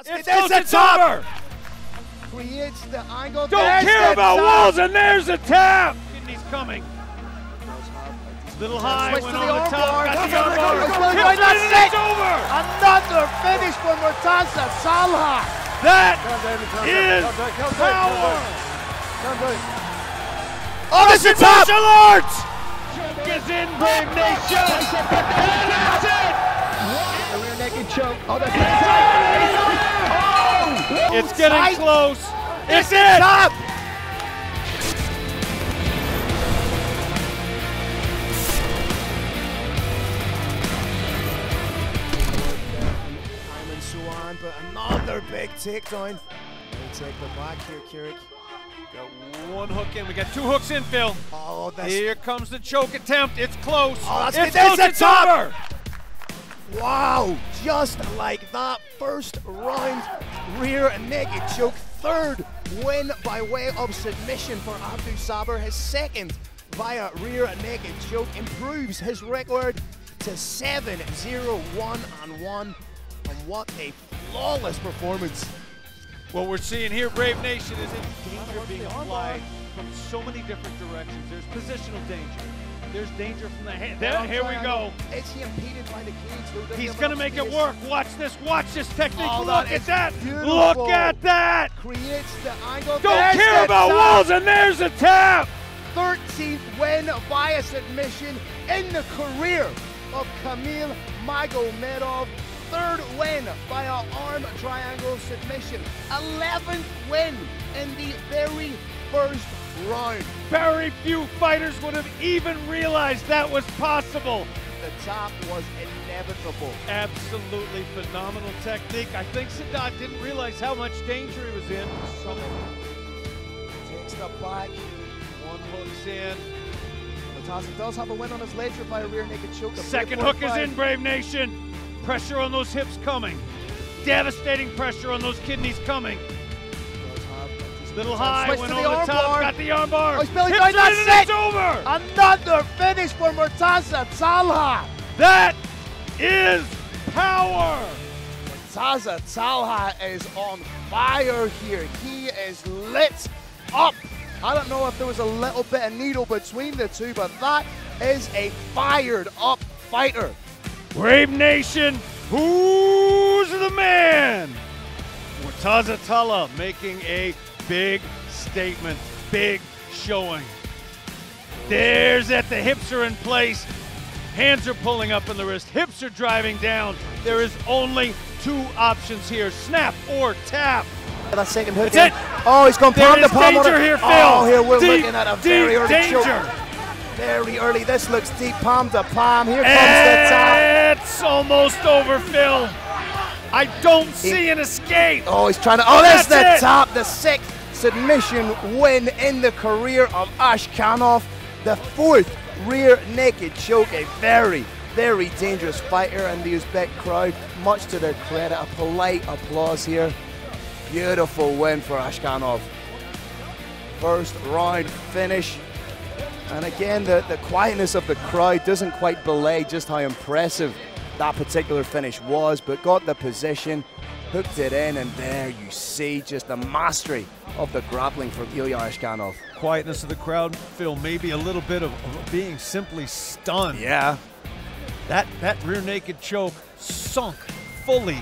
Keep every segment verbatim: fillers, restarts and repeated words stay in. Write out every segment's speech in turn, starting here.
It's, it's a topper! Creates the angle. Don't there's care about top. walls, and there's the tap! Kidney's coming. Little high, went on the, the top, got the armbar. It's over! Another finish for Murtaza Salha. That is power! Oh, this is top! Martial arts! Choke is in, Brave Nation! And that's it! A rear naked choke. Oh, that's it! It's getting close. It's it! Top! But another big takedown. They take the back here, Kirik. Got one hook in. We got two hooks in, Phil. Oh, that's here comes the choke attempt. It's close. Oh, that's it's close. It's over. Wow! Just like that, first round rear naked choke. Third win by way of submission for Abdul Saber. His second via rear naked choke improves his record to seven zero one and one. And what a flawless performance. What we're seeing here, Brave Nation, is in danger being applied from so many different directions. There's positional danger. There's danger from the hand. There, here we go. Is he impeded by the cage? He's going to make it work. Watch this. Watch this technique. Look at that. Look at that. Creates the angle. Don't care about walls, and there's the tap. thirteenth win via submission in the career of Kamil Magomedov. Third win by our arm triangle submission. eleventh win in the very first round. Very few fighters would have even realized that was possible. The top was inevitable. Absolutely phenomenal technique. I think Sadat didn't realize how much danger he was in. Takes the back. One hooks in. Murtaza does have a win on his ledger by a rear naked choke. Second hook is in, Brave Nation. Pressure on those hips coming. Devastating pressure on those kidneys coming. Little high, went on the top, got the armbar. Oh, he's belly down, that's it! It's over! Another finish for Murtaza Salha. That is power! Murtaza Salha is on fire here. He is lit up. I don't know if there was a little bit of needle between the two, but that is a fired up fighter. Brave Nation, who's the man? Murtaza Salha making a big statement, big showing. There's that, the hips are in place. Hands are pulling up in the wrist, hips are driving down. There is only two options here, snap or tap. That second hook in. Oh, he's gone palm to palm. There is danger here, Phil. Oh, here we're deep, looking at a very early danger. Choke. Very early, this looks deep, palm to palm. Here comes it's the tap. It's almost over, Phil. I don't he, see an escape. Oh, he's trying to, oh, there's the it. tap. The sixth submission win in the career of Ishkanov. The fourth rear naked choke, a very, very dangerous fighter in the Uzbek crowd. Much to their credit, a polite applause here. Beautiful win for Ishkanov. First round finish. And again, the, the quietness of the crowd doesn't quite belay just how impressive that particular finish was, but got the position, hooked it in, and there you see just the mastery of the grappling from Ilya Ishkanov. Quietness of the crowd, Phil, maybe a little bit of, of being simply stunned. Yeah. That, that rear naked choke sunk fully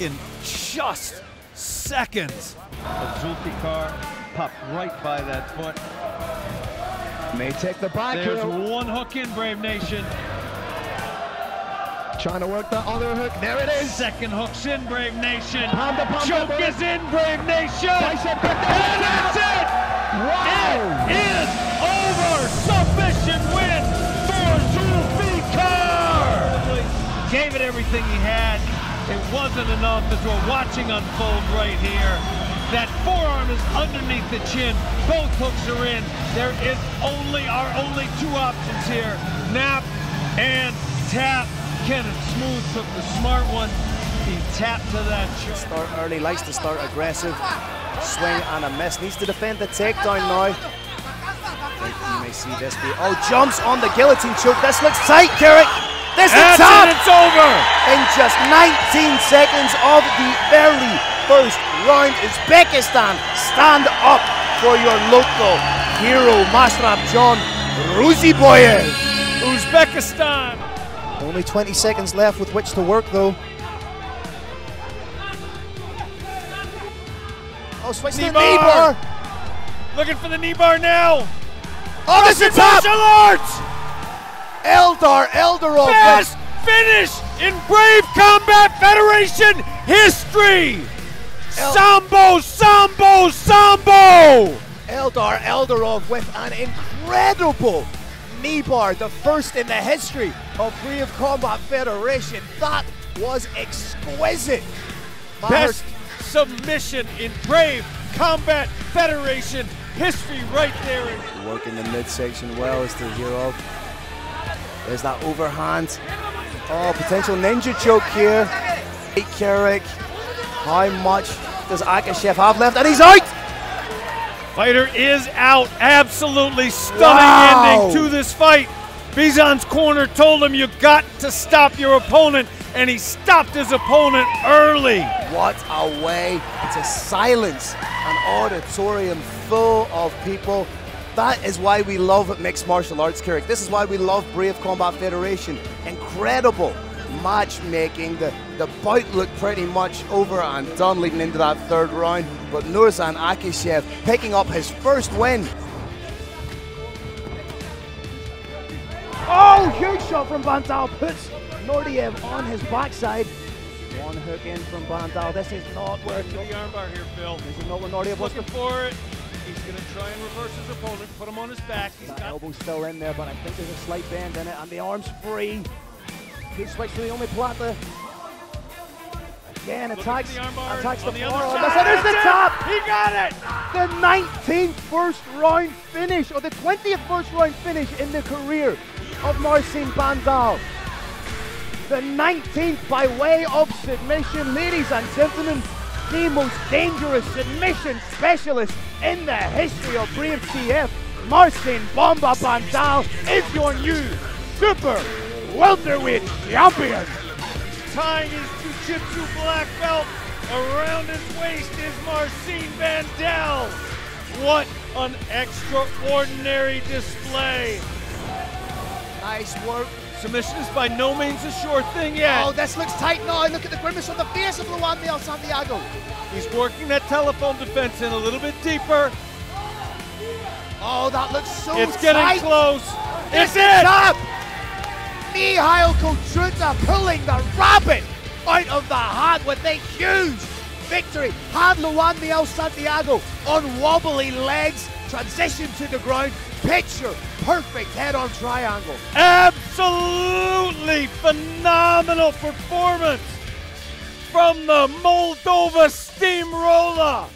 in just seconds. Azul Tkar popped right by that foot. May take the back. There's here. One hook in, Brave Nation. Trying to work the other hook. There it is. Second hook's in, Brave Nation. Palm to palm choke is in, Brave Nation. Bicep, and that's it. Wow. It is over. Submission win for Zubikar. Gave it everything he had. It wasn't enough as we're watching unfold right here. That forearm is underneath the chin. Both hooks are in. There is only, our only two options here. Nap and tap. Kenan Smooth took the smart one. He tapped to that choke. Start early, likes to start aggressive. Swing and a miss. Needs to defend the takedown now. You may see this be, oh, jumps on the guillotine choke. This looks tight, Kirik. This is top. It's over. In just nineteen seconds of the early first round. Uzbekistan, stand up for your local hero, Masrafjon Ruziboyev. Uzbekistan. Only twenty seconds left with which to work, though. Oh, switch knee to the bar. knee bar. Looking for the knee bar now. Oh, this is top. Eldar Eldarov. Best finish in Brave Combat Federation history. El Sambo, Sambo, Sambo. Eldar Eldarov with an incredible knee bar, the first in the history of Brave Combat Federation. That was exquisite. Best submission in Brave Combat Federation history right there. Working the midsection well is the hero. There's that overhand. Oh, potential ninja choke here. Eight. How much does Akashev have left? And he's out! Fighter is out. Absolutely stunning wow. ending to this fight. Bizan's corner told him you got to stop your opponent, and he stopped his opponent early. What a way to silence an auditorium full of people. That is why we love mixed martial arts, Kirik. This is why we love Brave Combat Federation. Incredible matchmaking. The, the bout looked pretty much over and done leading into that third round. But Nurzan Akishev picking up his first win. Oh, huge shot from Bandal puts Nordiev on his backside. One hook in from Bandal. This is not where the armbar here, Phil. This is not where Nordiev was looking for it. He's going to try and reverse his opponent, put him on his back. He's got elbow still in there, but I think there's a slight bend in it, and the arm's free. Good switch to the only plata. Again, attacks, the attacks the forearm. There's the top! He got it! The nineteenth first round finish, or the twentieth first round finish in the career of Marcin Bandal. The nineteenth by way of submission. Ladies and gentlemen, the most dangerous submission specialist in the history of Brave C F, Marcin Bomba Bandal is your new super welterweight champion. Tying his jiu-jitsu black belt around his waist is Marcin Bandal. What an extraordinary display. Nice work. Submission is by no means a sure thing yet. Oh, this looks tight now. Look at the grimace on the face of Luan Biel Santiago. He's working that telephone defense in a little bit deeper. Oh, that looks so it's tight. It's getting close. It's, it's it! Up. Mihail Kodruta pulling the rabbit out of the hat with a huge victory. Had Luan Biel Santiago on wobbly legs. Transition to the ground. Picture perfect head-on triangle. Absolutely phenomenal performance from the Moldova Steamroller.